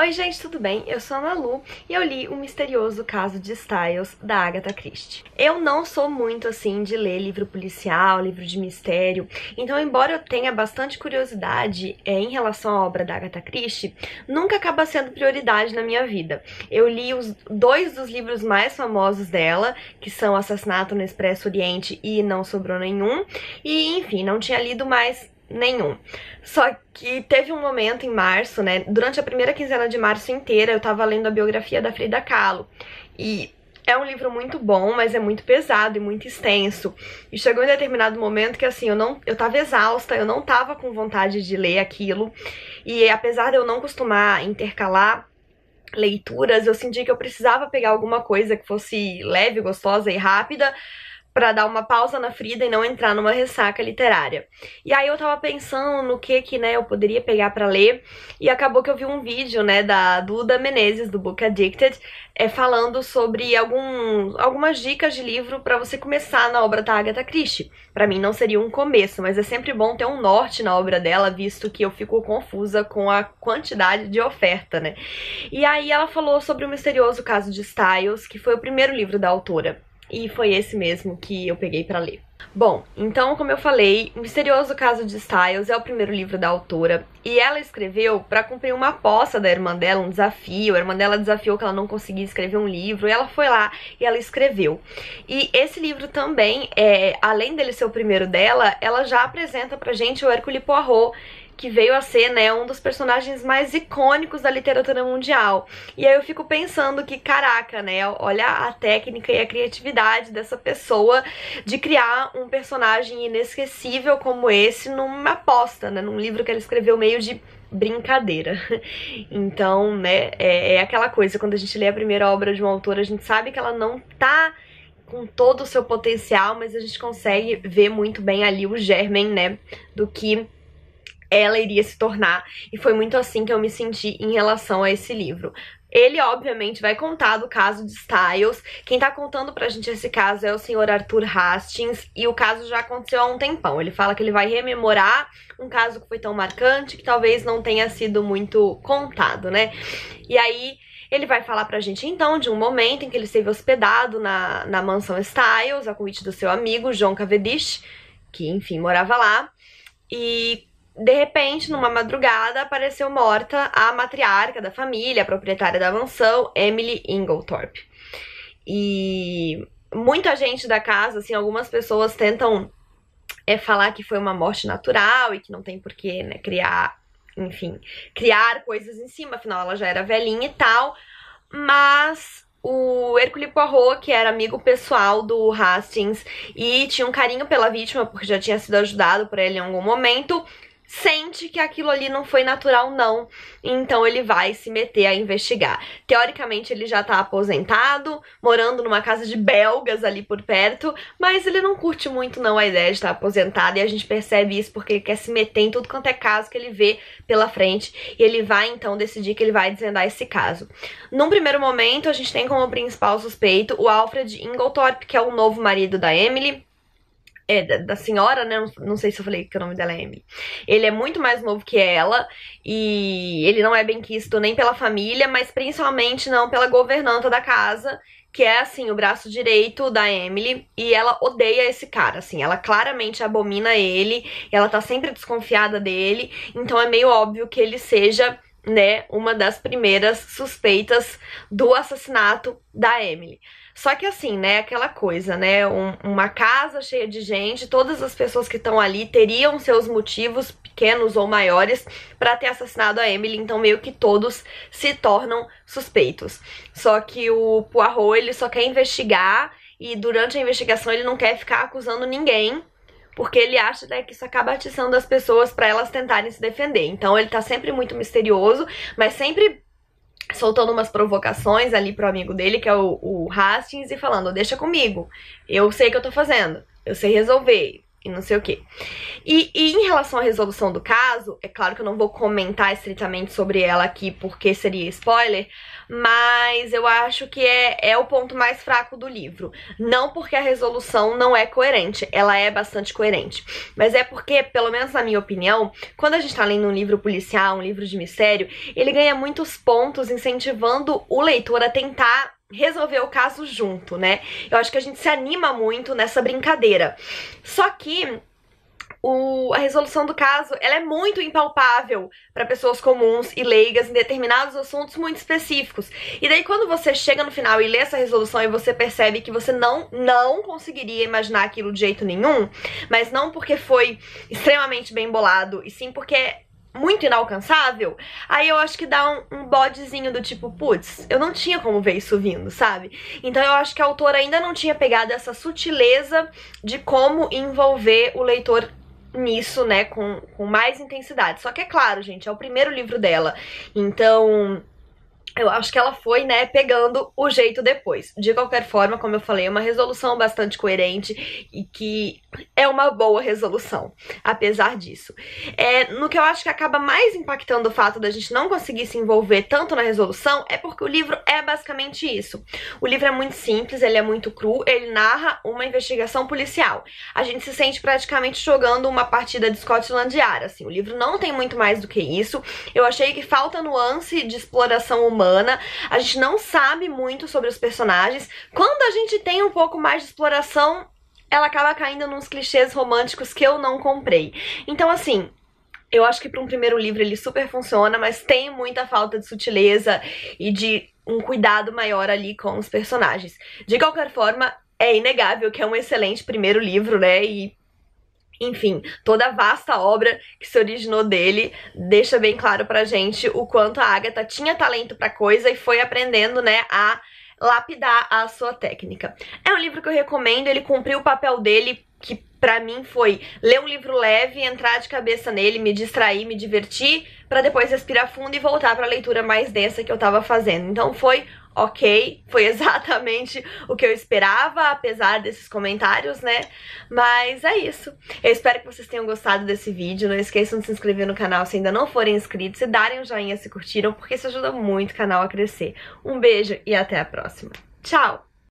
Oi gente, tudo bem? Eu sou a Ana Lu e eu li O Misterioso Caso de Styles, da Agatha Christie. Eu não sou muito assim de ler livro policial, livro de mistério, então embora eu tenha bastante curiosidade em relação à obra da Agatha Christie, nunca acaba sendo prioridade na minha vida. Eu li os dois dos livros mais famosos dela, que são Assassinato no Expresso Oriente e Não Sobrou Nenhum, e enfim, não tinha lido mais nenhum. Só que teve um momento em março, né? Durante a primeira quinzena de março inteira, eu tava lendo a biografia da Frida Kahlo. E é um livro muito bom, mas é muito pesado e muito extenso. E chegou em determinado momento que, assim, eu tava exausta, eu não tava com vontade de ler aquilo. E apesar de eu não costumar intercalar leituras, eu senti que eu precisava pegar alguma coisa que fosse leve, gostosa e rápida, pra dar uma pausa na Frida e não entrar numa ressaca literária. E aí eu tava pensando no que né, eu poderia pegar pra ler, e acabou que eu vi um vídeo, né, da Duda Menezes, do Book Addicted, falando sobre algumas dicas de livro pra você começar na obra da Agatha Christie. Pra mim não seria um começo, mas é sempre bom ter um norte na obra dela, visto que eu fico confusa com a quantidade de oferta, né. E aí ela falou sobre O Misterioso Caso de Styles, que foi o primeiro livro da autora. E foi esse mesmo que eu peguei pra ler. Bom, então, como eu falei, O Misterioso Caso de Styles é o primeiro livro da autora, e ela escreveu pra cumprir uma aposta da irmã dela, um desafio. A irmã dela desafiou que ela não conseguia escrever um livro, e ela foi lá e ela escreveu. E esse livro também, além dele ser o primeiro dela, ela já apresenta pra gente o Hércule Poirot, que veio a ser, né, um dos personagens mais icônicos da literatura mundial. E aí eu fico pensando que, caraca, né, olha a técnica e a criatividade dessa pessoa de criar um personagem inesquecível como esse numa aposta, né, num livro que ela escreveu meio de brincadeira. Então, né, é aquela coisa, quando a gente lê a primeira obra de uma autora, a gente sabe que ela não tá com todo o seu potencial, mas a gente consegue ver muito bem ali o germen, né, do que ela iria se tornar, e foi muito assim que eu me senti em relação a esse livro. Ele, obviamente, vai contar do caso de Styles. Quem tá contando pra gente esse caso é o senhor Arthur Hastings, e o caso já aconteceu há um tempão. Ele fala que ele vai rememorar um caso que foi tão marcante que talvez não tenha sido muito contado, né? E aí ele vai falar pra gente, então, de um momento em que ele esteve hospedado na mansão Styles, a convite do seu amigo, John Cavedish, que, enfim, morava lá, e de repente, numa madrugada, apareceu morta a matriarca da família, a proprietária da mansão, Emily Inglethorp. E muita gente da casa, assim, algumas pessoas tentam falar que foi uma morte natural e que não tem porquê, né, criar coisas em cima, afinal ela já era velhinha e tal, mas o Hércule Poirot, que era amigo pessoal do Hastings e tinha um carinho pela vítima, porque já tinha sido ajudado por ele em algum momento, sente que aquilo ali não foi natural, não. Então ele vai se meter a investigar. Teoricamente ele já tá aposentado, morando numa casa de belgas ali por perto, mas ele não curte muito não a ideia de estar aposentado, e a gente percebe isso porque ele quer se meter em tudo quanto é caso que ele vê pela frente, e ele vai então decidir que ele vai desvendar esse caso. Num primeiro momento a gente tem como principal suspeito o Alfred Inglethorpe, que é o novo marido da Emily, da senhora, né? Não sei se eu falei que o nome dela é Emily. Ele é muito mais novo que ela, e ele não é bem quisto nem pela família, mas principalmente não pela governanta da casa, que é, assim, o braço direito da Emily, e ela odeia esse cara, assim, ela claramente abomina ele, ela tá sempre desconfiada dele, então é meio óbvio que ele seja, né, uma das primeiras suspeitas do assassinato da Emily. Só que, assim, né, aquela coisa, né, uma casa cheia de gente, todas as pessoas que estão ali teriam seus motivos, pequenos ou maiores, pra ter assassinado a Emily, então meio que todos se tornam suspeitos. Só que o Poirot, ele só quer investigar, e durante a investigação ele não quer ficar acusando ninguém, porque ele acha, né, que isso acaba atiçando as pessoas pra elas tentarem se defender. Então ele tá sempre muito misterioso, mas sempre soltando umas provocações ali pro amigo dele, que é o Hastings, e falando, deixa comigo, eu sei o que eu tô fazendo, eu sei resolver, e não sei o quê. E em relação à resolução do caso, é claro que eu não vou comentar estritamente sobre ela aqui porque seria spoiler, mas eu acho que é o ponto mais fraco do livro. Não porque a resolução não é coerente, ela é bastante coerente, mas é porque, pelo menos na minha opinião, quando a gente tá lendo um livro policial, um livro de mistério, ele ganha muitos pontos incentivando o leitor a tentar resolver o caso junto, né? Eu acho que a gente se anima muito nessa brincadeira. Só que a resolução do caso, ela é muito impalpável para pessoas comuns e leigas em determinados assuntos muito específicos. E daí quando você chega no final e lê essa resolução e você percebe que você não conseguiria imaginar aquilo de jeito nenhum, mas não porque foi extremamente bem bolado, e sim porque é muito inalcançável, aí eu acho que dá um bodezinho do tipo, putz, eu não tinha como ver isso vindo, sabe? Então eu acho que a autora ainda não tinha pegado essa sutileza de como envolver o leitor nisso, né, com mais intensidade. Só que é claro, gente, é o primeiro livro dela, então eu acho que ela foi, né, pegando o jeito depois. De qualquer forma, como eu falei, é uma resolução bastante coerente e que é uma boa resolução, apesar disso. No que eu acho que acaba mais impactando o fato da gente não conseguir se envolver tanto na resolução é porque o livro é basicamente isso. O livro é muito simples, ele é muito cru, ele narra uma investigação policial. A gente se sente praticamente jogando uma partida de Scotland Yard, assim. O livro não tem muito mais do que isso. Eu achei que falta nuance de exploração humana. A gente não sabe muito sobre os personagens. Quando a gente tem um pouco mais de exploração, ela acaba caindo nos clichês românticos que eu não comprei. Então, assim, eu acho que para um primeiro livro ele super funciona, mas tem muita falta de sutileza e de um cuidado maior ali com os personagens. De qualquer forma, é inegável que é um excelente primeiro livro, né? E, enfim, toda a vasta obra que se originou dele deixa bem claro pra gente o quanto a Agatha tinha talento pra coisa e foi aprendendo, né, a lapidar a sua técnica. É um livro que eu recomendo, ele cumpriu o papel dele, que pra mim foi ler um livro leve, entrar de cabeça nele, me distrair, me divertir, pra depois respirar fundo e voltar pra leitura mais densa que eu tava fazendo. Então foi ok, foi exatamente o que eu esperava, apesar desses comentários, né? Mas é isso. Eu espero que vocês tenham gostado desse vídeo. Não esqueçam de se inscrever no canal se ainda não forem inscritos e darem um joinha se curtiram, porque isso ajuda muito o canal a crescer. Um beijo e até a próxima. Tchau!